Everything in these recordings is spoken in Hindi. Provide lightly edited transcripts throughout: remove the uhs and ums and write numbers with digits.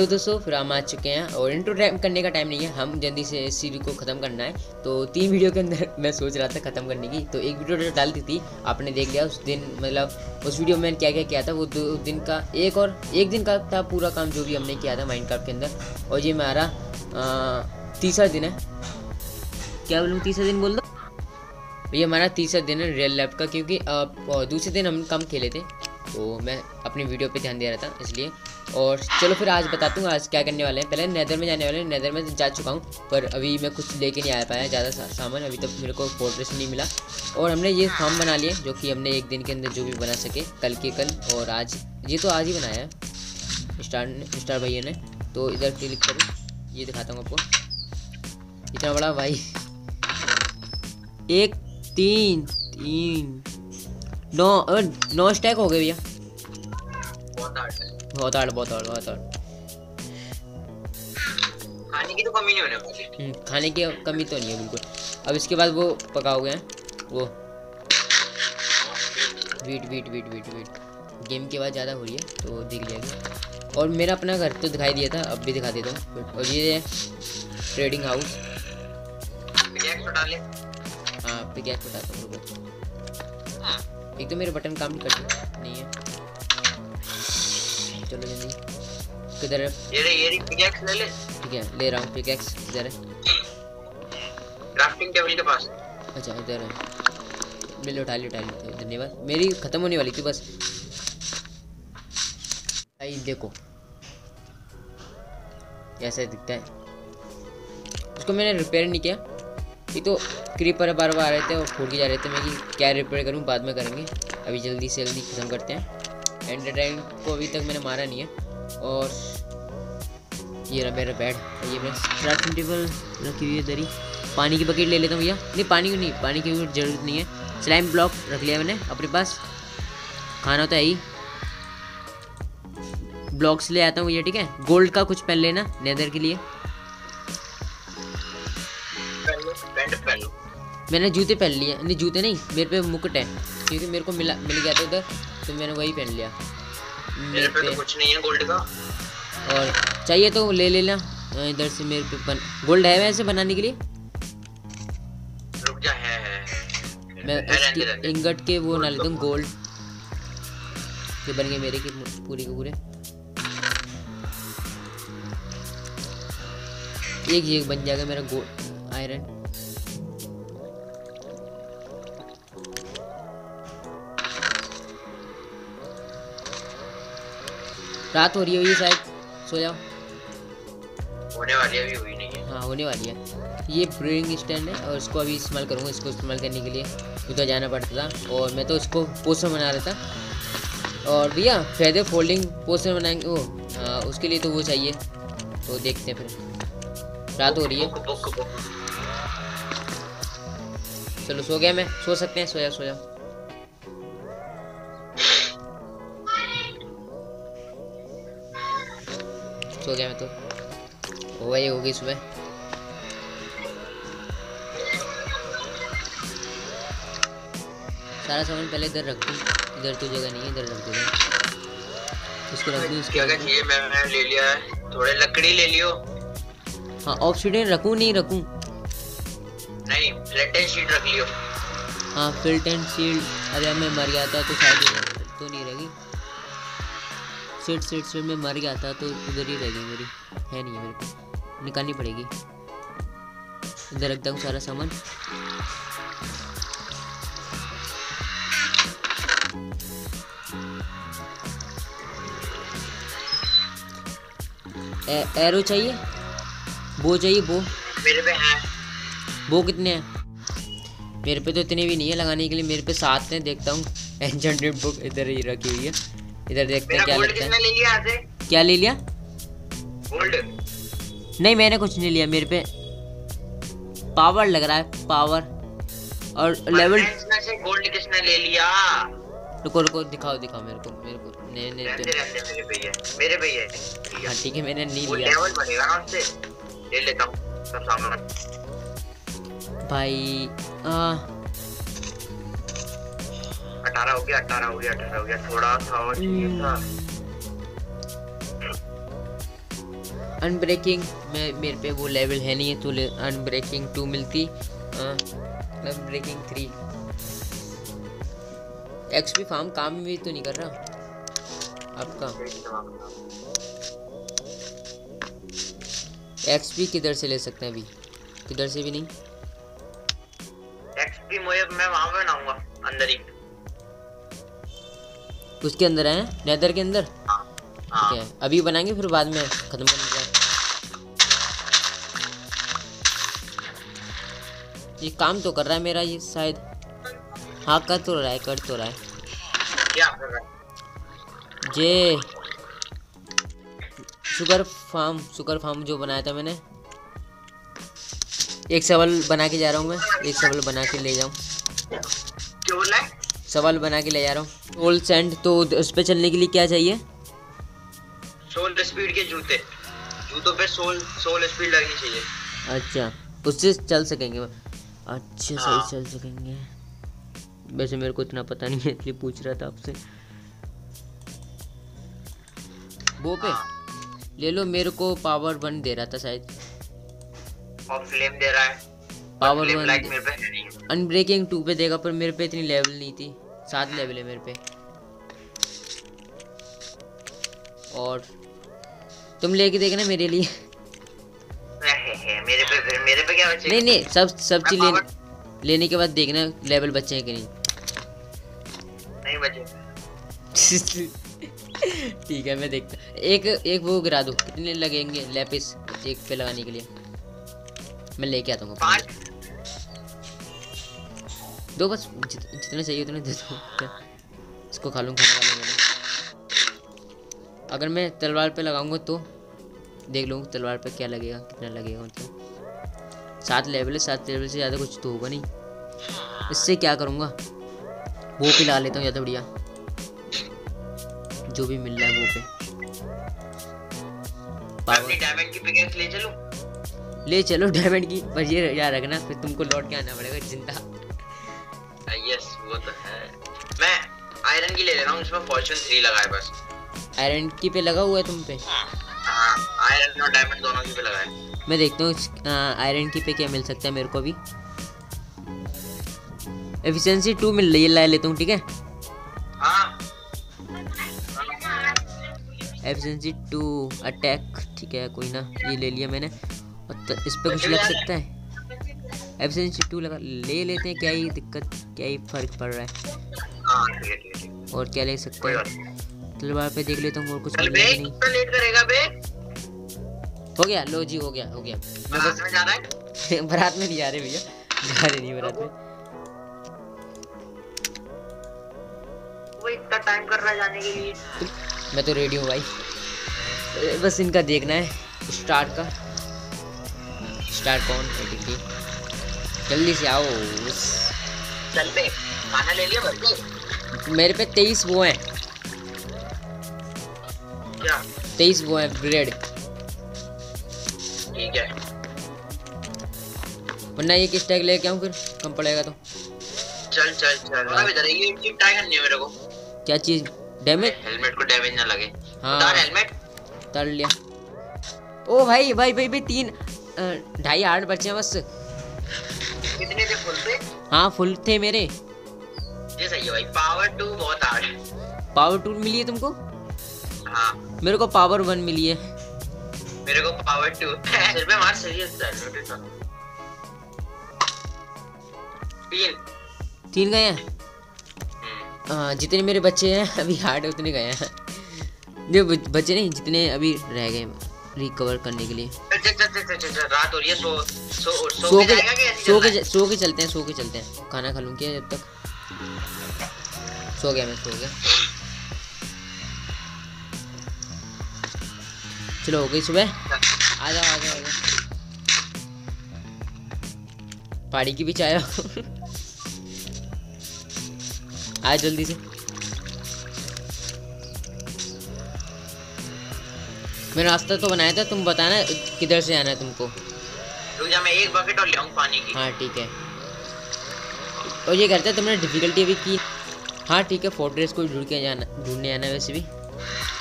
हेलो दोस्तों, फिर हम आ चुके हैं और इंट्रो करने का टाइम नहीं है, हम जल्दी से इस सीरीज को ख़त्म करना है। तो 3 वीडियो के अंदर मैं सोच रहा था ख़त्म करने की, तो एक वीडियो डाल दी थी, आपने देख लिया उस दिन, मतलब उस वीडियो में क्या क्या किया था वो 2 दिन का, एक दिन का था पूरा काम जो भी हमने किया था माइनक्राफ्ट के अंदर। और ये हमारा तीसरा दिन है, क्या बोलूँ, तीसरा दिन बोल दो, ये हमारा तीसरा दिन है रियल लाइफ का, क्योंकि दूसरे दिन हम कम खेले थे तो मैं अपनी वीडियो पे ध्यान दे रहा था इसलिए। और चलो फिर आज बताता हूँ आज क्या करने वाले हैं। पहले नेदर में जाने वाले हैं, नेदर में जा चुका हूँ पर अभी मैं कुछ लेके नहीं आ पाया ज़्यादा सामान, अभी तक मेरे को फोर्ट्रेस नहीं मिला। और हमने ये फार्म बना लिए जो कि हमने एक दिन के अंदर जो भी बना सके, कल के कल, और आज ये तो आज ही बनाया है स्टार भैया ने। तो इधर क्लिक करो, ये दिखाता हूँ आपको, इतना बड़ा भाई, 9 स्टैक हो गए भैया, बहुत हार्ड। खाने की तो कमी नहीं होने वाली, खाने की कमी तो नहीं है बिल्कुल। अब इसके बाद वो पकाओगे वो वीट गेम के बाद ज़्यादा हो रही है तो देख लिया। और मेरा अपना घर तो दिखाई दिया था, अब भी दिखा देता हूँ। और ये ट्रेडिंग हाउस, हाँ पिकैक्स बताता हूँ रुको, एक तो मेरे बटन काम नहीं है, चलो जल्दी किधर है ये पिकैक्स ले ले, ठीक है ले रहा हूँ पिकैक्स, किधर है क्राफ्टिंग टेबल के पास, अच्छा इधर है, ले लो उठा लो, धन्यवाद। मेरी खत्म होने वाली थी बस, भाई देखो ऐसा दिखता है, उसको मैंने रिपेयर नहीं किया, ये तो क्रीपर बार-बार आ रहे थे और फूट के जा रहे थे, मैं कि क्या रिपेयर करूं, बाद में करेंगे, अभी जल्दी से जल्दी खत्म करते हैं। एंडरड्रैगन को अभी तक मैंने मारा नहीं है। और ये रहा मेरा बेड, ये मेरा क्राफ्टिंग टेबल रखी हुई है इधर ही। पानी की बकेट ले लेता हूँ भैया, नहीं पानी की जरूरत नहीं है। स्लाइम ब्लॉक रख लिया मैंने अपने पास, खाना तो है ही, ब्लॉक्स ले आता हूँ भैया, ठीक है। गोल्ड का कुछ पहन लेना नेदर के लिए, मैंने जूते पहन लिए, नहीं जूते नहीं, मेरे पे मुकुट है क्योंकि मेरे को मिल गया था उधर, तो मैंने वही पहन लिया। मेरे पे तो कुछ नहीं है गोल्ड का, और चाहिए तो ले लेना। इधर से मेरे पे गोल्ड है वैसे बनाने के लिए, रुक जा है। मैं इसकी इंगट के वो ना लेता हूँ, गोल्ड के बन गए मेरे की पूरी के पूरे, एक बन जाएगा मेरा गोल्ड आयरन। रात हो रही है, शायद सो जाओ, होने वाली है, अभी हुई नहीं है, हाँ होने वाली है। ये ब्रूइंग स्टैंड है और इसको अभी इस्तेमाल करूँगा, इसको इस्तेमाल करने के लिए उधर जाना पड़ता था और मैं तो इसको पोस्टर बना रहा था। और भैया फेदर फोल्डिंग पोस्टर बनाएंगे वो, उसके लिए तो वो चाहिए, तो देखते हैं फिर, रात हो रही है। चलो सो गया मैं, सो सकते हैं, सो जाओ। सो गया मैं तो, वही हो गई सुबह। सारा सामान पहले इधर रख दूँ, इधर तो जगह नहीं है, इधर रख दूँगा, इसको रख दूँ। क्या चाहिए, मैंने ले लिया है, थोड़े लकड़ी ले लियो, हाँ ऑक्सीडेंट रखूँ, नहीं फ्लैट एंड शील्ड रख लियो, हाँ फ्लैट एंड शील्ड, अरे मैं मर गया था तो शायद तो नहीं रहेगी, सेट में मर गया था तो उधर ही रह गई मेरी, है नहीं है, मेरे को निकालनी पड़ेगी। इधर रखता हूँ सारा सामान, एरो चाहिए, बो चाहिए मेरे पे है। बो कितने हैं मेरे पे, तो इतने भी नहीं है लगाने के लिए, मेरे पे 7 हैं, देखता हूँ। एन्चेंटेड बुक इधर ही रखी हुई है, इधर देखते हैं क्या लगता है। ले लिया क्या ले लिया, गोल्ड नहीं मैंने कुछ नहीं लिया, मेरे पे पावर लग रहा है, पावर और लेवल से गोल्ड किसने ले लिया, रुको दिखाओ मेरे को नहीं मेरे पे है, हां ठीक है मैंने नहीं लिया, लेवल बनेगा उससे ले लेता हूं सब सामान भाई। 18 हो गया, थोड़ा सा और चाहिए था। अनब्रेकिंग में मेरे पे वो लेवल है नहीं है, तो अनब्रेकिंग 2 मिलती, अनब्रेकिंग 3। एक्सपी फार्म काम भी तो नहीं कर रहा आपका। एक्सपी किधर से ले सकते हैं? अभी किधर से भी नहीं। एक्सपी मैं वहां बनाऊंगा अंदर ही, उसके अंदर है नेदर के अंदर। ठीक है, अभी बनाएंगे फिर बाद में खत्म कर देंगे। ये काम तो कर रहा है मेरा, ये शायद हाँ कर तो रहा है, कर तो रहा है। क्या कर रहा है? ये शुगर फार्म जो बनाया था मैंने, एक सवाल बना के जा रहा हूँ मैं, एक सवाल बना के ले जाऊँ। क्या बोला? सवाल बना के ले जा रहा हूँ। ओल्ड सैंड, तो उस पर चलने के लिए क्या चाहिए? सोल स्पीड के जूते, जूतों पे सोल स्पीड लगनी चाहिए। अच्छा, उससे चल सकेंगे? अच्छे से ही चल सकेंगे। वैसे मेरे को इतना पता नहीं है इसलिए पूछ रहा था आपसे। वो पे ले लो, मेरे को पावर 1 दे रहा था शायद, और फ्लेम दे रहा है। पावर 1 मेरे पे अनब्रेकिंग 2 पे देगा, पर मेरे पे इतनी लेवल नहीं थी। 7 लेवल है मेरे पे। और तुम लेके देखना मेरे लिए। मेरे पे क्या बचेगा? नहीं, सब चीज लेने के बाद देखना लेवल बचे हैं कि नहीं बचे। ठीक है, मैं देखता। एक वो गिरा दो, कितने लगेंगे लेपिस एक पे लगाने के लिए? मैं लेके आता हूँ। 5 दो बस, जितने चाहिए उतने दे दो। इसको खा लूँगा अगर मैं तलवार पे लगाऊंगा तो। देख लूँगा तलवार पे क्या लगेगा, कितना लगेगा। मतलब 7 लेवल से ज़्यादा कुछ तो होगा नहीं। इससे क्या करूँगा? वो पे ला लेता हूँ, ज़्यादा बढ़िया जो भी मिल रहा है वो पे। पावर डायमंड की पिकेक्स ले चलो डायमंड की। पर ये याद रखना फिर तुमको लौट के आना पड़ेगा जिंदा। यस, वो तो है। मैं आयरन की ले रहा हूँ, इसमें फॉर्चून 3 लगा है बस। आयरन की पे लगा हुआ है तुम पे? हाँ, आयरन और डायमंड दोनों की पे लगा है। मैं देखता हूँ आयरन की पे क्या मिल सकता है मेरे को। अभी एफिशिएंसी 2 मिल रही है, ला लेता हूँ। ठीक है, एफिशिएंसी 2 अटैक। ठीक है, कोई ना, ये ले लिया मैंने। इस पे कुछ लग सकता है? एफिशिएंसी 2 लगा ले लेते हैं। क्या ही दिक्कत, क्या ही फर्क पड़ रहा है? और क्या ले सकते हैं? तलवार पे देख लेता हूँ और कुछ नहीं। लेट करेगा बे। हो गया, लो जी, हो गया। बारात में जा रहा है? बारात में नहीं जा रहे भैया, जा रहे नहीं बारात में। वो इतना टाइम कर रहा है जाने के लिए। मैं तो रेडी हूँ भाई, बस इनका देखना है। स्टार्ट का स्टार्ट कौन है? जल्दी से आओ। चल बे, खाना ले लिया बल्कि। मेरे पे 23 वो हैं। क्या? 23 वो है ब्रेड। ठीक है, वरना ये किस टैग लेके आऊं फिर? कम पड़ेगा तो। चल अबे इधर ये चीज टाइग करनी है मेरे को। क्या चीज? डैमेज, हेलमेट को डैमेज ना लगे। हाँ, उतार हेलमेट, उतार लिया। ओ भाई 3 ढाई हार्ड बचे हैं बस। कितने थे फुल पे? हाँ, फुल थे मेरे। ये सही है भाई। पावर 2 बहुत हार्ड है। पावर 2 मिली है तुमको? हाँ, मेरे को पावर 1 मिली है। मेरे को पावर 2। सिर पे मार, सीरियस था। 3 गए हैं। जितने मेरे बच्चे हैं अभी हार्ड उतने गए हैं। जो बच्चे नहीं, जितने अभी रह गए रिकवर करने के लिए। चल रात हो रही है। सो के चलते हैं, खाना खा लूँ क्या जब तक? सो गया मैं। चलो, हो गई सुबह। आ जाओ। पहाड़ी की भी चाय आ जल्दी से। मैंने रास्ता तो बनाया था, तुम बताना किधर से आना है तुमको। रुक जा, मैं एक बकेट और ले आऊं पानी की। हाँ ठीक है। और ये करते हैं, तुमने डिफिकल्टी अभी की? हाँ ठीक है, फोर्ट्रेस को ढूंढने आना। वैसे भी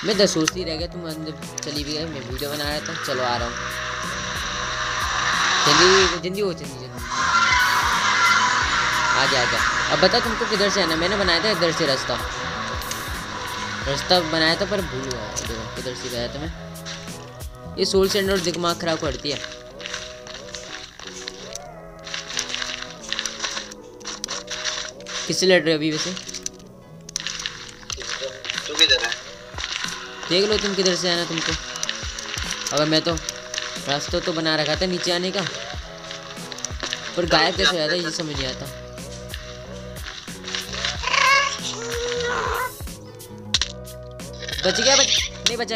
मैं तो सोचती रह गया तुम अंदर चली भी गए, मैं वीडियो बना रहा था। चलो आ रहा हूँ, जल्दी जल्दी हो, जल्दी जल्दी आ जा आ जा। अब बताओ तुमको किधर से आना? मैंने बनाया था इधर से रास्ता बनाया था पर भूल गया। देखो किधर से गया था मैं। ये सोल सैंड और दिमाग खराब करती है। किससे लड़ रहे अभी? वैसे तू किधर है? देख लो तुम किधर से आना तुमको। अगर मैं तो रास्ता तो बना रखा था नीचे आने का, पर गायब कैसे होया था ये समझ नहीं आता। बच गया? नहीं बचा।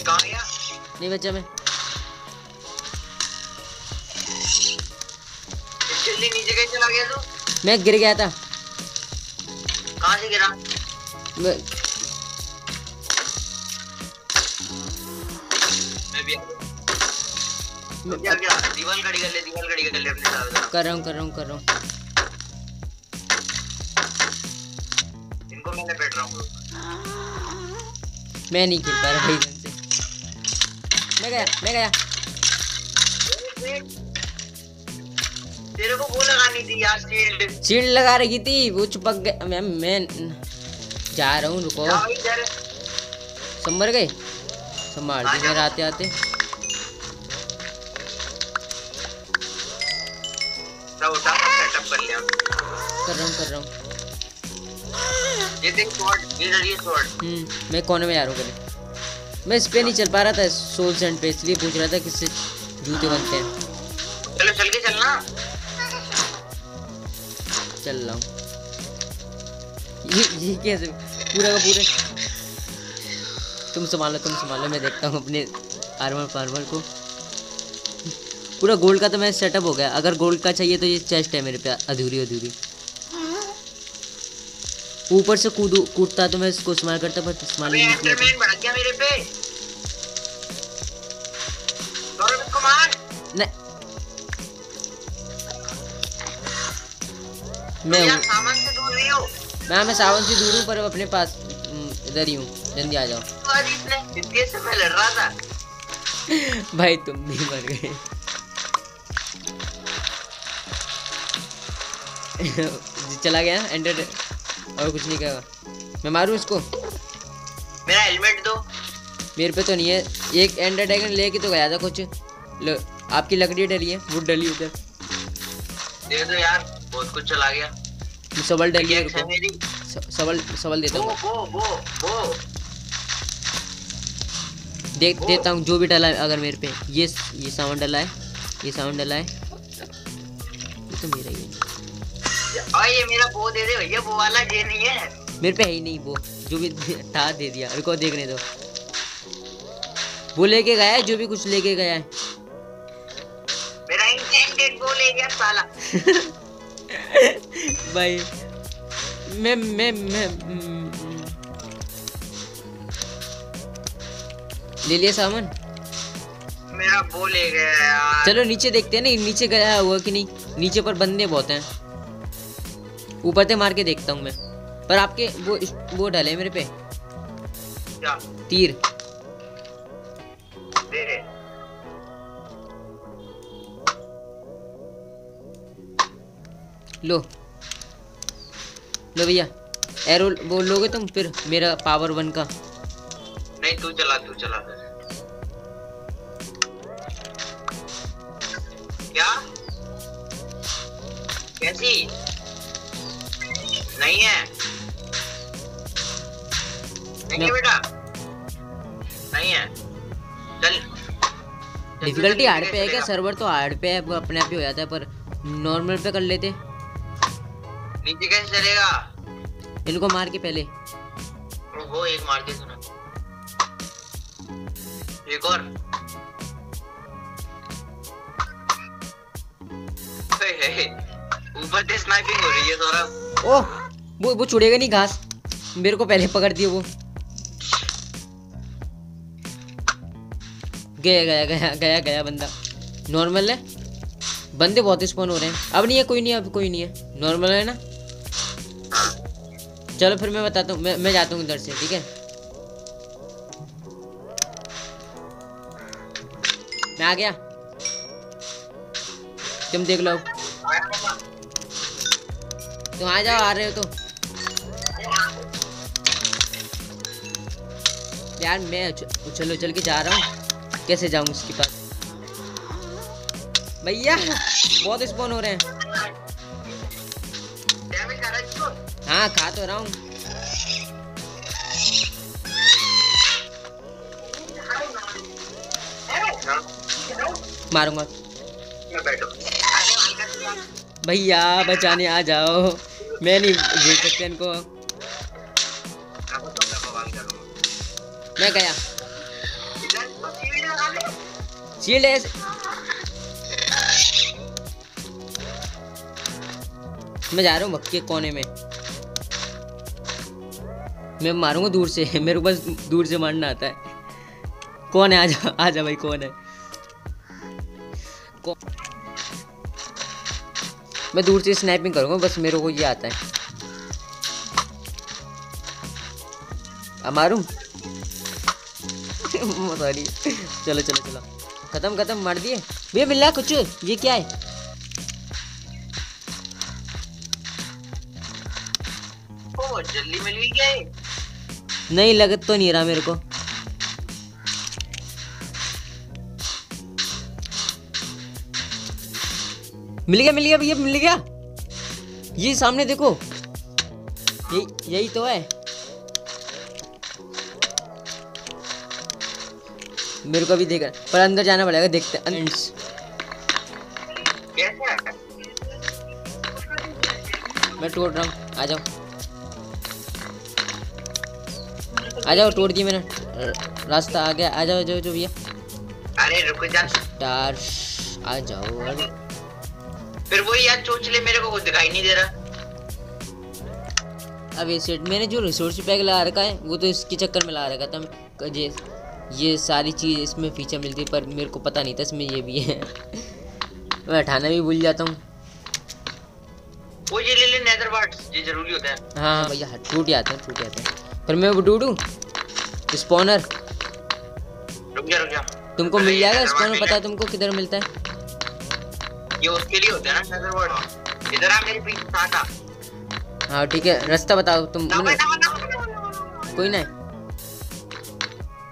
कहाँ गया? नहीं बचा मैं। जल्दी नीचे कैसे चला गया तू? मैं गिर गया था। कहाँ से गिरा? मैं क्या क्या दीवाल खड़ी कर ले अपने साथ। कर रहा हूँ। इनको मैं लपेट रहा हूँ। मैं नहीं खेल पा रहा भाई इनसे। मैं गया। तेरे को वो लगानी थी यार, शील्ड लगा रखी थी, वो चिपक गया। मैं जा रहा हूँ, रुको। संभल गए, संभाल के मेरे आते आते। कर रहा हूँ। ये देख स्वॉर्ड। मैं कोने में आ रहा हूँ पहले। मैं इस पे नहीं चल पा रहा था सोल सैंड पे, इसलिए पूछ रहा था किससे जूते बनते हैं। चलो चल के चलना। चल रहा हूँ। ये कैसे पूरा का पूरा? तुम संभालो, मैं देखता हूँ अपने आर्मर फार्मर को। पूरा गोल्ड का तो मैं सेटअप हो गया। अगर गोल्ड का चाहिए तो ये चेस्ट है मेरे पे अधूरी। ऊपर से कूदता तो मैं इसको इस्तेमाल करता, पर इस्तेमाल नहीं किया मेरे पे। मैं सावन से दूर हूँ पर अपने पास इधर ही हूँ। जल्दी आ जाओ। इतने से मैं लड़ रहा था। भाई तुम भी मर गए। चला गया एंडर और कुछ नहीं कहा। मैं मारूं इसको? मेरा हेलमेट दो। मेरे पे तो नहीं है। एक एंडर ड्रैगन लेके तो गया था कुछ। लो आपकी लकड़ी डली है, वुड डली उधर। दे दो यार, बहुत कुछ चला गया। सबल डली है, सबल देता हूँ। वो देख देता हूँ जो भी डला है। अगर मेरे पे ये सामान डला है, ये तो मेरा ही है। और ये मेरा वो दे दे भैया, वो वाला ये नहीं है मेरे पे, है ही नहीं। वो जो भी था दे दिया। रुको देखने दो। वो लेके गया है जो भी कुछ लेके गया है। मेरा इंटेंडेड वो ले गया साला। भाई मैं ले लिया सामान। मेरा वो ले गया यार। चलो नीचे देखते हैं ना नीचे गया हुआ कि नहीं। नीचे पर बंदे बहुत हैं। ऊपर से मार के देखता हूँ मैं। पर आपके वो डाले मेरे पे क्या? तीर दे रहे। लो भैया एरो बोल लोगे तुम फिर मेरा पावर 1 का। नहीं तू चला क्या? कैसी नहीं है? नहीं बेटा नहीं है। चल डिफिकल्टी हार्ड पे है क्या? सर्वर तो हार्ड पे है, वो अपने आप ही हो जाता है, पर नॉर्मल पे कर लेते। नीचे कैसे चलेगा? इनको मार के पहले। वो एक मार के सुना। एक और। ऊपर से स्नाइपिंग हो रही है सौरभ। ओह वो छुड़ेगा नहीं घास। मेरे को पहले पकड़ दिया वो। गया बंदा। नॉर्मल है। बंदे बहुत स्पॉन हो रहे हैं। अब नहीं है, कोई नहीं है। नॉर्मल है ना? चलो फिर मैं बताता हूँ, मैं जाता हूँ इधर से, ठीक है। मैं आ गया, तुम देख लो, तुम आ जाओ, आ रहे हो तो। यार मैं उछल के जा रहा हूँ, कैसे जाऊँ उसके पास? भैया बहुत स्पॉन हो रहे हैं। हाँ खा तो रहा हूँ। मारूंगा भैया, बचाने आ जाओ, मैं नहीं भेज सकते इनको। मैं गया, शील्ड है, मैं जा रहा हूँ भक्के कोने में, मैं मारूंगा दूर से, मेरे को बस दूर से मारना आता है। कौन है? आजा आजा भाई, कौन है? मैं दूर से स्नाइपिंग करूंगा, बस मेरे को ये आता है। अब मारूं? चलो चलो चलो, खत्म खत्म, मार दिए भैया। मिला कुछ? ये क्या है? ओ जल्दी मिल गई क्या? नहीं, लगत तो नहीं रहा मेरे को। मिल गया, मिल गया भैया, मिल गया। ये सामने देखो, यही तो है। मेरे को भी देखा पर अंदर जाना पड़ेगा, देखते हैं। मैं तोड़ रहा हूँ, आ जाओ आ जाओ, तोड़ दिया मैंने, रास्ता आ गया। आ जाओ जाओ जो भैया, अरे रुको जा, स्टार आ जाओ। अरे फिर वही यार चोचले, मेरे को कुछ दिखाई नहीं दे रहा। अब ये सेट मैंने जो रिसोर्स पैक लगा रखा है वो तो इसके चक्कर में लगा रखा था। ये सारी चीज़ इसमें फीचर मिलती है, पर मेरे को पता नहीं था इसमें ये भी है। मैं हटाना भी भूल जाता हूँ। वो ये ले ले नेदर वार्ड्स, ये जरूरी होता है। हाँ भैया, टूट जाते हैं, टूट जाते हैं। पर मैं वो ढूंढूं स्पॉनर, रुक जा तुमको मिल जाएगा स्पॉनर, पता है तुमको किधर मिलता है? ये उसके लिए होता है ना नेदर वार्ड। इधर आ मेरे पीछे आ। हाँ ठीक है, रास्ता बताओ तुम। कोई ना,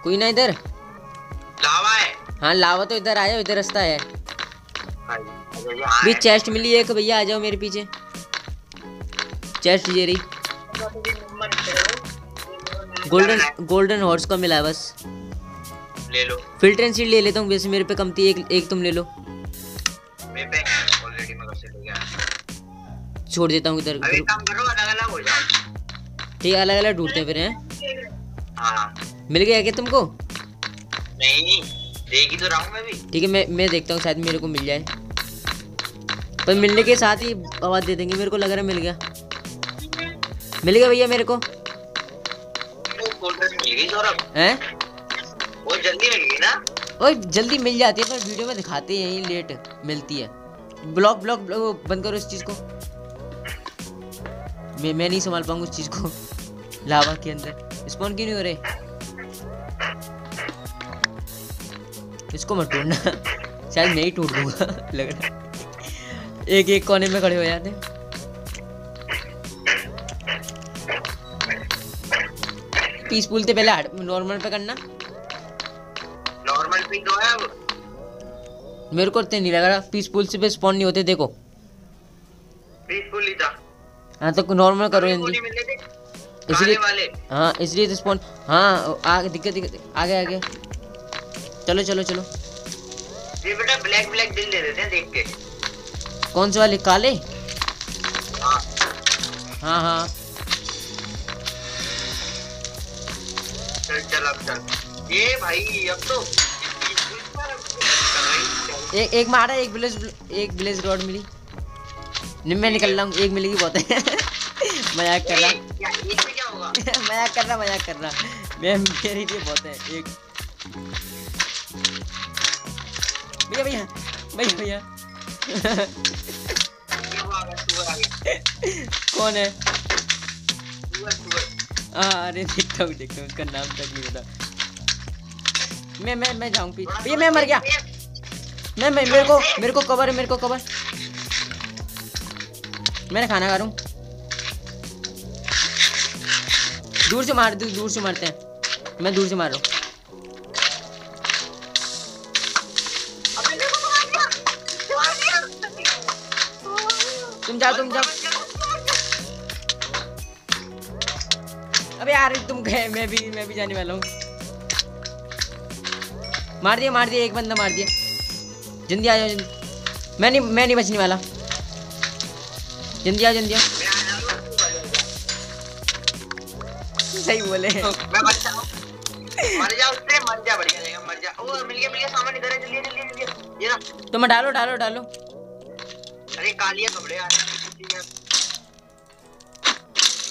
कोई ना, इधर लावा है। हाँ लावा, तो इधर आ जाओ, इधर रास्ता है। भी चेस्ट मिली एक भैया, आ जाओ मेरे पीछे। चेस्ट ये रही, गोल्डन हॉर्स का मिला है, बस ले लो। फिल्टर एंड सीड ले लेता हूँ, वैसे मेरे पे कम थी, एक तुम ले लो। मेरे पे ऑलरेडी मेरा सेट हो गया, छोड़ देता हूँ इधर। अभी काम करो, अलग-अलग हो जाओ, ठीक है? अलग-अलग ढूंढते फिर हैं। हां मिल गया क्या तुमको? नहीं, देखी तो रहा हूं मैं भी। ठीक है, मैं देखता हूँ, शायद मेरे को मिल जाए। पर मिलने के साथ ही आवाज दे देंगे। मेरे को लग रहा है मिल गया, मिल गया भैया मेरे को। हैं वो जल्दी मिल गई ना? ओए जल्दी मिल जाती है, पर वीडियो में दिखाते हैं यही लेट मिलती है। ब्लॉक ब्लॉक बंद करो इस चीज को, मैं नहीं संभाल पाऊंगा उस चीज को। लावा के अंदर स्पॉन क्यों नहीं हो रहे? इसको मत टूटना, शायद मैं ही टूट दूंगा लग रहा है। एक एक कोने में खड़े हो जाते। पीसफुल थे पहले, नॉर्मल पे करना। नॉर्मल पे दो है अब। मेरे को इतने नहीं लग रहा, पीसफुल से पे स्पॉन नहीं होते। देखो पीसफुल ही था। हाँ तो नॉर्मल करो, इसलिए हाँ, इसलिए तो स्पॉन। हाँ आगे दिक्कत, आगे आगे चलो चलो चलो। ये बेटा ब्लैक ब्लैक दिल दे देते हैं देख के। कौन से वाले? काले? हाँ। चल अब चल। ये भाई अब तो एक मारा, एक ब्लेज रॉड मिली। मैं निकल रहा हूँ, एक मिलेगी बहुत है। मजाक कर रहा, मजाक कर रहा। मैं मेरे लिए बहुत है एक। भैया कौन है? अरे देखता हूँ उसका नाम तक नहीं पता। मैं जाऊँ पीछे। ये मैं मर गया। मैं मेरे को कवर है, मेरे को कवर। मैंने खाना खा रहा हूँ। दूर से मार, दूर से मारते हैं। मैं दूर से मार रहा हूँ। तुम जाओ। अबे यार तुम गए, मैं भी जाने वाला हूँ। मार दिया एक बंदा, मार दिया। जल्दी आ जाओ। मैं नहीं बचने वाला। जल्दी आओ। सही बोले। मैं बच जाऊँ। मर जा बढ़िया रहेगा। ओ मिल गया सामान इधर है। जल्दी ये ना। तो मैं डालो। अरे कालिया कपड़े यार।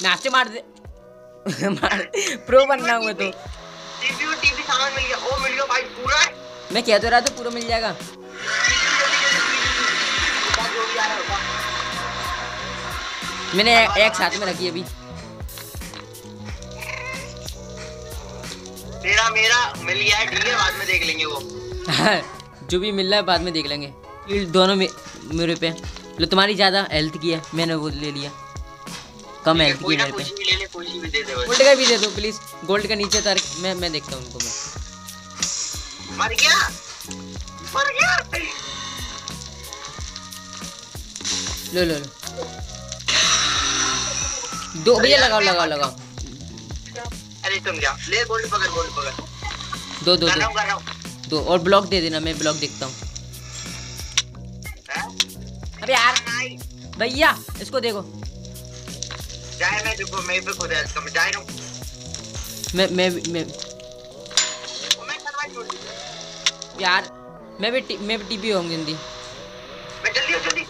नाचे मार दे। प्रो बनना हुआ तो। टीवी सामान मिल गया। ओ मिल गया भाई पूरा। मैं कह तो रहा था पूरा मिल जाएगा। मैंने एक साथ में रखी अभी। मेरा मिल गया है। ठीक है बाद में देख लेंगे वो। जो भी मिल रहा है बाद में देख लेंगे। ये दोनों मेरे पे। लो तुम्हारी ज्यादा हेल्थ की है, मैंने वो ले लिया। कम हेल्थ की मेरे पे। गोल्ड का भी दे दो प्लीज। गोल्ड का नीचे तार। मैं देखता हूँ उनको। मैं मर गया। लो। दो भैया लगाओ। अरे तुम जाओ। ले गोल्ड पकड़। दो और ब्लॉक दे देना। मैं ब्लॉक देखता हूँ। अबे यार भैया इसको देखो। मैं भी टीपी होंगे। जल्दी जल्दी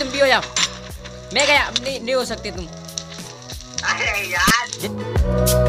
तुम भी हो जाओ। मैं गया। नहीं हो सकते तुम। अरे यार